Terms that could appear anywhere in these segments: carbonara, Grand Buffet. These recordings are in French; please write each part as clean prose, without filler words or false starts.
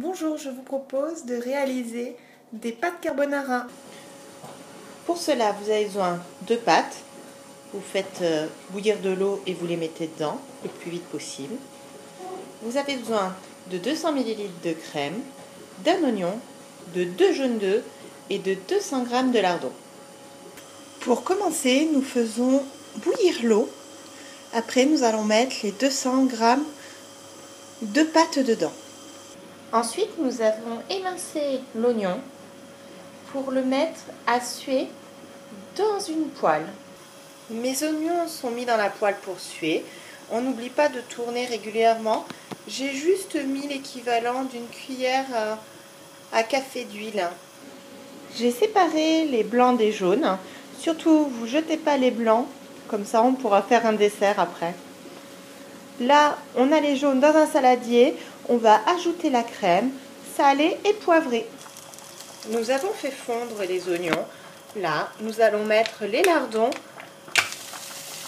Bonjour, je vous propose de réaliser des pâtes carbonara. Pour cela, vous avez besoin de pâtes. Vous faites bouillir de l'eau et vous les mettez dedans le plus vite possible. Vous avez besoin de 200 ml de crème, d'un oignon, de 2 jaunes d'œufs et de 200 g de lardons. Pour commencer, nous faisons bouillir l'eau. Après, nous allons mettre les 200 g de pâte dedans. Ensuite, nous avons émincé l'oignon pour le mettre à suer dans une poêle. Mes oignons sont mis dans la poêle pour suer. On n'oublie pas de tourner régulièrement. J'ai juste mis l'équivalent d'une cuillère à café d'huile. J'ai séparé les blancs des jaunes. Surtout, vous ne jetez pas les blancs, comme ça on pourra faire un dessert après. Là, on a les jaunes dans un saladier. On va ajouter la crème, salée et poivrée. Nous avons fait fondre les oignons. Là, nous allons mettre les lardons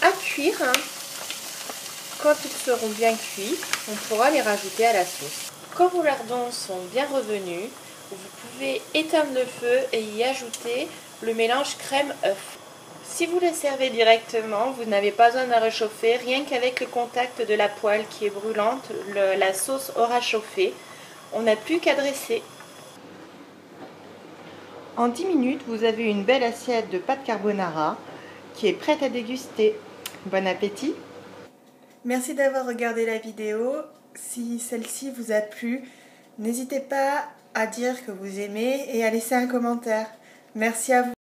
à cuire. Quand ils seront bien cuits, on pourra les rajouter à la sauce. Quand vos lardons sont bien revenus, vous pouvez éteindre le feu et y ajouter le mélange crème-œuf. Si vous les servez directement, vous n'avez pas besoin de la réchauffer. Rien qu'avec le contact de la poêle qui est brûlante, la sauce aura chauffé. On n'a plus qu'à dresser. En 10 minutes, vous avez une belle assiette de pâte carbonara qui est prête à déguster. Bon appétit! Merci d'avoir regardé la vidéo. Si celle-ci vous a plu, n'hésitez pas à dire que vous aimez et à laisser un commentaire. Merci à vous.